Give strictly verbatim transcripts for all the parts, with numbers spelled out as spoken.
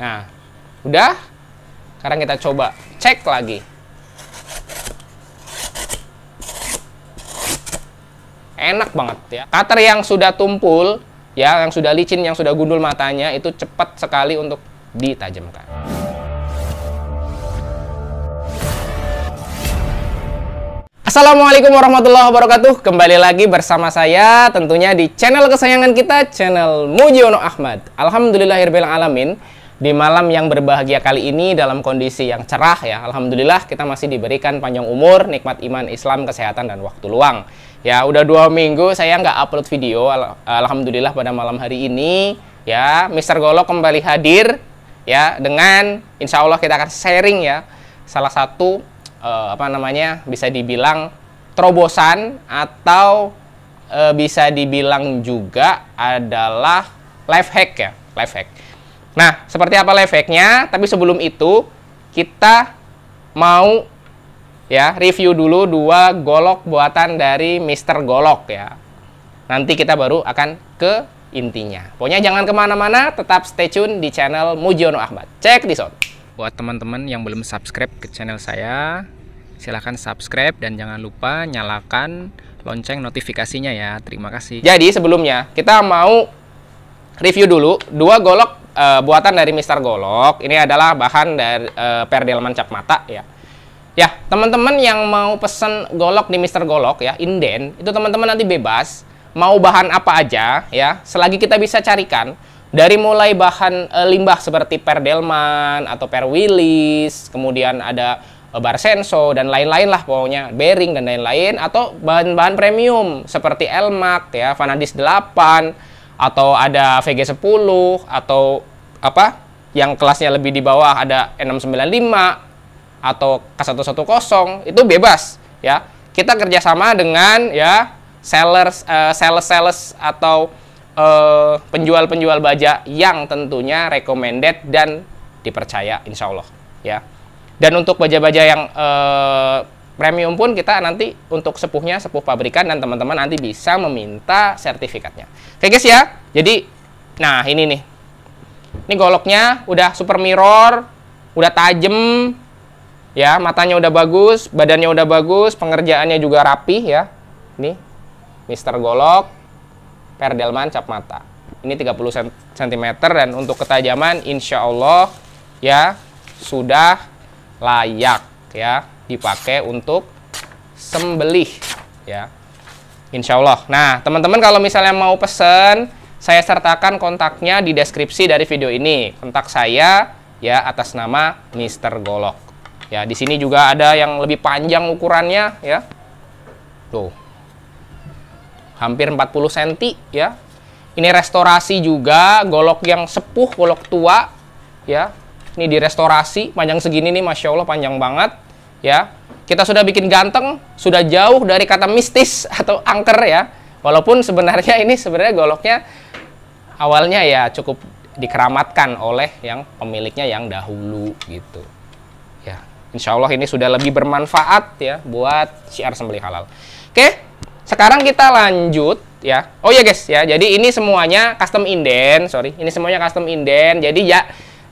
Nah, udah. Sekarang kita coba cek lagi. Enak banget ya. Cutter yang sudah tumpul, ya, yang sudah licin, yang sudah gundul matanya itu cepat sekali untuk ditajamkan. Assalamualaikum warahmatullahi wabarakatuh. Kembali lagi bersama saya tentunya di channel kesayangan kita, channel Mujiono Ahmad. Alhamdulillahirabbil alamin. Di malam yang berbahagia kali ini dalam kondisi yang cerah ya, alhamdulillah kita masih diberikan panjang umur, nikmat iman, Islam, kesehatan, dan waktu luang. Ya udah dua minggu saya nggak upload video, Al alhamdulillah pada malam hari ini ya Mister Golok kembali hadir ya, dengan insya Allah kita akan sharing ya salah satu eh, apa namanya bisa dibilang terobosan atau eh, bisa dibilang juga adalah life hack ya, life hack. Nah, seperti apa life hack-nya? Tapi sebelum itu, kita mau ya review dulu dua golok buatan dari Mister Golok ya. Nanti kita baru akan ke intinya. Pokoknya jangan kemana-mana, tetap stay tune di channel Mujiono Ahmad. Check this out. Buat teman-teman yang belum subscribe ke channel saya, silahkan subscribe dan jangan lupa nyalakan lonceng notifikasinya ya. Terima kasih. Jadi sebelumnya, kita mau review dulu dua golok Uh, buatan dari Mister Golok. Ini adalah bahan dari uh, Pedelman Cap Mata ya. Ya, teman-teman yang mau pesen golok di Mister Golok ya, inden, itu teman-teman nanti bebas mau bahan apa aja ya, selagi kita bisa carikan dari mulai bahan uh, limbah seperti Pedelman atau Per Willis, kemudian ada uh, bar senso dan lain-lain lah pokoknya, bearing dan lain-lain, atau bahan-bahan premium seperti Elmax ya, Vanadis delapan, atau ada V G sepuluh, atau apa yang kelasnya lebih di bawah ada N enam sembilan lima atau K seratus sepuluh, itu bebas ya. Kita kerjasama dengan ya sellers uh, sales sales atau uh, penjual penjual baja yang tentunya recommended dan dipercaya insya Allah ya. Dan untuk baja-baja yang uh, premium pun kita nanti untuk sepuhnya, sepuh pabrikan, dan teman-teman nanti bisa meminta sertifikatnya. Oke guys ya, jadi nah ini nih, ini goloknya udah super mirror, udah tajem ya, matanya udah bagus, badannya udah bagus, pengerjaannya juga rapi ya. Ini Mister Golok Pedelman Cap Mata, ini tiga puluh sentimeter, dan untuk ketajaman insya Allah ya sudah layak ya dipakai untuk sembelih ya, insya Allah. Nah teman-teman kalau misalnya mau pesen, saya sertakan kontaknya di deskripsi dari video ini, kontak saya ya atas nama Mister Golok ya. Di sini juga ada yang lebih panjang ukurannya ya, tuh hampir empat puluh sentimeter ya. Ini restorasi juga, golok yang sepuh, golok tua ya, ini direstorasi panjang segini nih, masya Allah panjang banget ya. Kita sudah bikin ganteng, sudah jauh dari kata mistis atau angker ya, walaupun sebenarnya ini sebenarnya goloknya awalnya ya cukup dikeramatkan oleh yang pemiliknya yang dahulu gitu ya. Insya Allah ini sudah lebih bermanfaat ya buat syiar sembelih halal. Oke, sekarang kita lanjut ya. Oh ya guys ya, jadi ini semuanya custom inden, sorry ini semuanya custom inden, jadi ya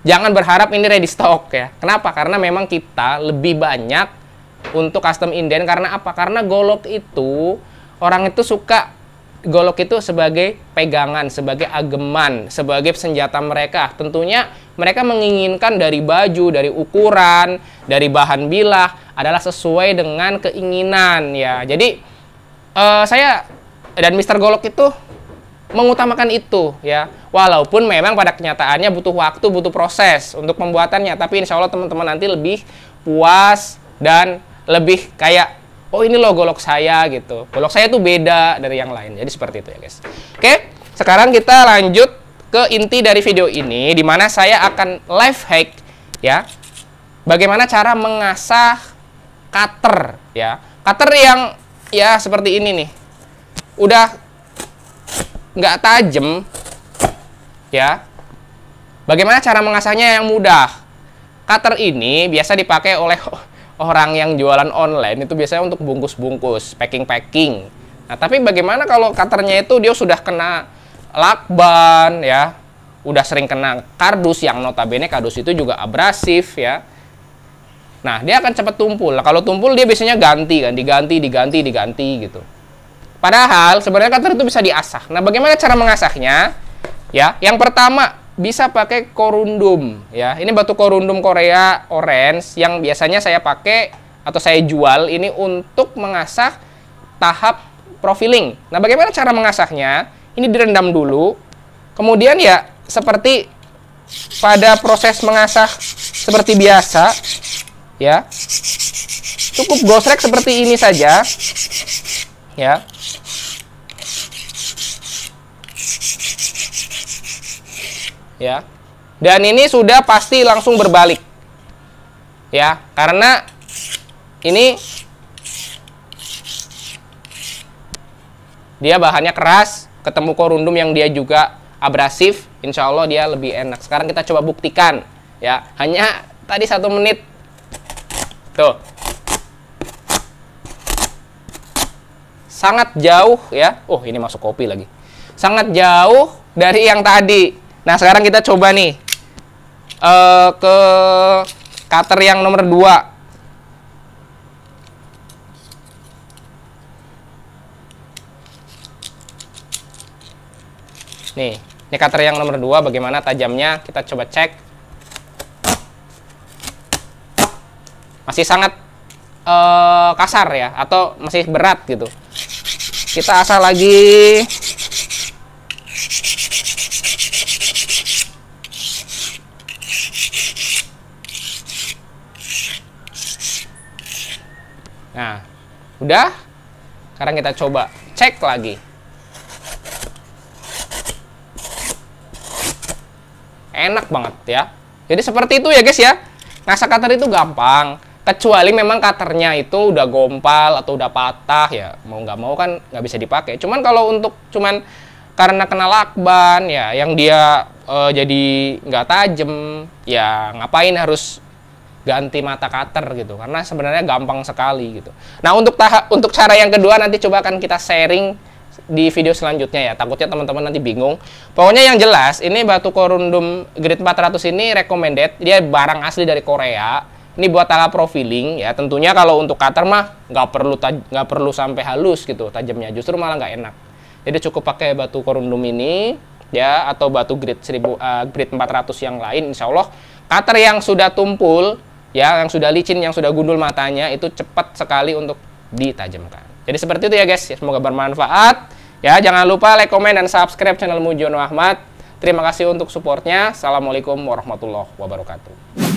jangan berharap ini ready stock ya. Kenapa? Karena memang kita lebih banyak untuk custom inden. Karena apa? Karena golok itu, orang itu suka golok itu sebagai pegangan, sebagai ageman, sebagai senjata mereka. Tentunya mereka menginginkan dari baju, dari ukuran, dari bahan bilah adalah sesuai dengan keinginan ya. Jadi uh, saya dan Mister Golok itu mengutamakan itu ya, walaupun memang pada kenyataannya butuh waktu, butuh proses untuk pembuatannya, tapi insya Allah teman-teman nanti lebih puas dan lebih kayak, oh ini loh golok saya gitu, golok saya tuh beda dari yang lain. Jadi seperti itu ya guys. Oke, sekarang kita lanjut ke inti dari video ini, dimana saya akan life hack ya, bagaimana cara mengasah cutter ya, cutter yang ya seperti ini nih, udah nggak tajam ya. Bagaimana cara mengasahnya yang mudah? Cutter ini biasa dipakai oleh orang yang jualan online itu biasanya untuk bungkus-bungkus, packing-packing. Nah, tapi bagaimana kalau cutternya itu dia sudah kena lakban ya, udah sering kena kardus yang notabene kardus itu juga abrasif ya. Nah, dia akan cepat tumpul. Nah, kalau tumpul dia biasanya ganti kan, diganti, diganti, diganti gitu. Padahal sebenarnya cutter itu bisa diasah. Nah, bagaimana cara mengasahnya? Ya, yang pertama bisa pakai corundum ya. Ini batu corundum Korea orange yang biasanya saya pakai atau saya jual ini untuk mengasah tahap profiling. Nah, bagaimana cara mengasahnya? Ini direndam dulu. Kemudian ya seperti pada proses mengasah seperti biasa ya. Cukup gosrek seperti ini saja. Ya. Ya. Dan ini sudah pasti langsung berbalik. Ya, karena ini dia bahannya keras, ketemu korundum yang dia juga abrasif, insya Allah dia lebih enak. Sekarang kita coba buktikan ya. Hanya tadi satu menit. Tuh. Sangat jauh ya. Oh, ini masuk kopi lagi. Sangat jauh dari yang tadi. Nah, sekarang kita coba nih uh, ke cutter yang nomor dua. Nih, ini cutter yang nomor dua, bagaimana tajamnya? Kita coba cek. Masih sangat uh, kasar ya, atau masih berat gitu. Kita asah lagi. Nah, udah. Sekarang kita coba cek lagi. Enak banget ya. Jadi seperti itu ya guys ya. Ngasah cutter itu gampang. Kecuali memang cutternya itu udah gompal atau udah patah ya. Mau nggak mau kan nggak bisa dipakai. Cuman kalau untuk cuman karena kena lakban ya, yang dia eh, jadi nggak tajem, ya ngapain harus ganti mata cutter gitu, karena sebenarnya gampang sekali gitu. Nah, untuk tahap untuk cara yang kedua nanti coba akan kita sharing di video selanjutnya ya. Takutnya teman-teman nanti bingung. Pokoknya yang jelas ini batu corundum grade empat ratus ini recommended. Dia barang asli dari Korea. Ini buat tahap profiling ya. Tentunya kalau untuk cutter mah nggak perlu nggak perlu sampai halus gitu tajamnya. Justru malah nggak enak. Jadi cukup pakai batu corundum ini ya, atau batu grade seribu uh, grade empat ratus yang lain, insya Allah cutter yang sudah tumpul ya, yang sudah licin, yang sudah gundul matanya itu cepat sekali untuk ditajamkan. Jadi seperti itu ya guys, semoga bermanfaat ya. Jangan lupa like, komen, dan subscribe channel Mujiono Ahmad. Terima kasih untuk supportnya. Assalamualaikum warahmatullahi wabarakatuh.